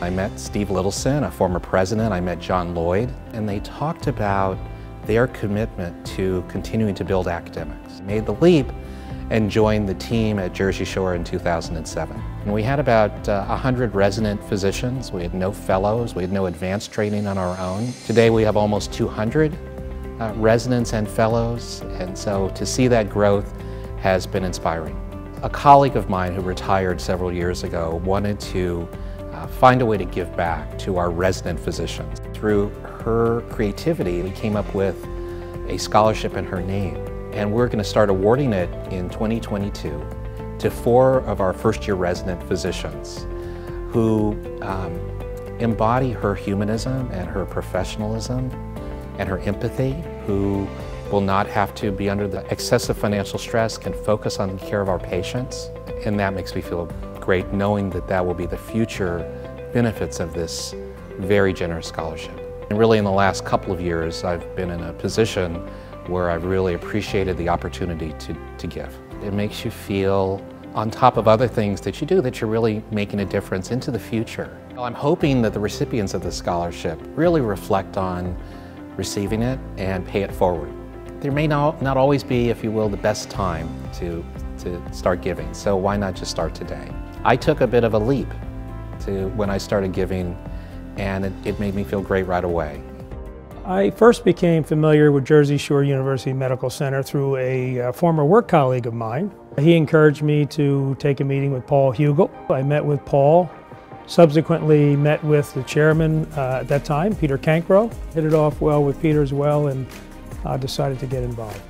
I met Steve Littleson, a former president. I met John Lloyd, and they talked about their commitment to continuing to build academics. Made the leap and joined the team at Jersey Shore in 2007. And we had about 100 resident physicians. We had no fellows. We had no advanced training on our own. Today we have almost 200 residents and fellows, and so to see that growth has been inspiring. A colleague of mine who retired several years ago wanted to find a way to give back to our resident physicians. Through her creativity, we came up with a scholarship in her name, and we're going to start awarding it in 2022 to 4 of our first-year resident physicians who embody her humanism and her professionalism and her empathy, who will not have to be under the excessive financial stress, can focus on the care of our patients. And that makes me feel great knowing that that will be the future benefits of this very generous scholarship. And really in the last couple of years, I've been in a position where I've really appreciated the opportunity to give. It makes you feel, on top of other things that you do, that you're really making a difference into the future. Well, I'm hoping that the recipients of this scholarship really reflect on receiving it and pay it forward. There may not always be, if you will, the best time to start giving, so why not just start today? I took a bit of a leap when I started giving, and it made me feel great right away. I first became familiar with Jersey Shore University Medical Center through a former work colleague of mine. He encouraged me to take a meeting with Paul Hugel. I met with Paul. Subsequently met with the chairman at that time, Peter Cancro. Hit it off well with Peter as well, and decided to get involved.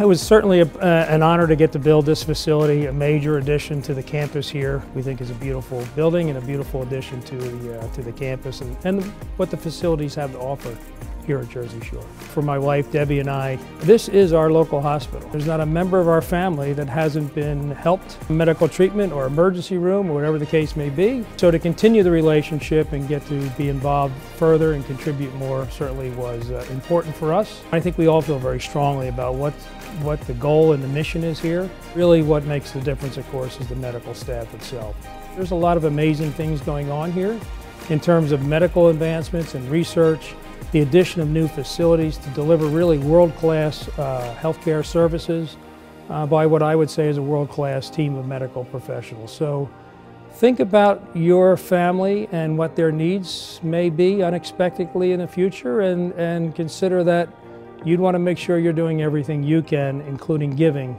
It was certainly an honor to get to build this facility, a major addition to the campus here. We think is a beautiful building and a beautiful addition to the campus and what the facilities have to offer here at Jersey Shore. For my wife, Debbie, and I, this is our local hospital. There's not a member of our family that hasn't been helped, medical treatment or emergency room or whatever the case may be. So to continue the relationship and get to be involved further and contribute more certainly was important for us. I think we all feel very strongly about what the goal and the mission is here. Really what makes the difference, of course, is the medical staff itself. There's a lot of amazing things going on here in terms of medical advancements and research, the addition of new facilities to deliver really world-class healthcare services by what I would say is a world-class team of medical professionals. So think about your family and what their needs may be unexpectedly in the future, and consider that you'd want to make sure you're doing everything you can, including giving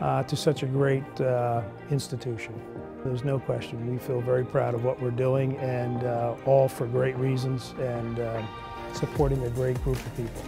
to such a great institution. There's no question. We feel very proud of what we're doing, and all for great reasons, and supporting a great group of people.